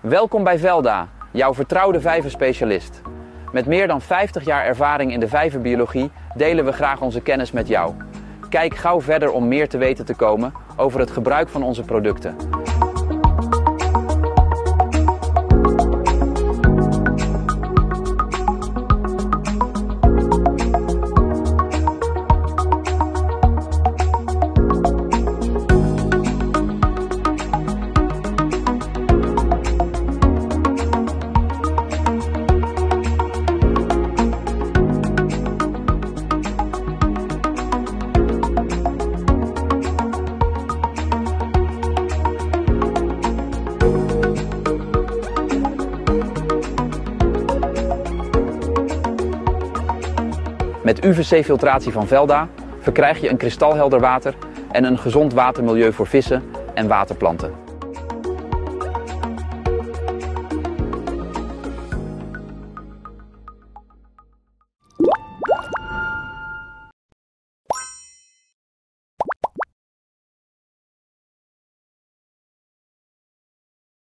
Welkom bij Velda, jouw vertrouwde vijverspecialist. Met meer dan 50 jaar ervaring in de vijverbiologie delen we graag onze kennis met jou. Kijk gauw verder om meer te weten te komen over het gebruik van onze producten. Met UVC-filtratie van Velda verkrijg je een kristalhelder water en een gezond watermilieu voor vissen en waterplanten.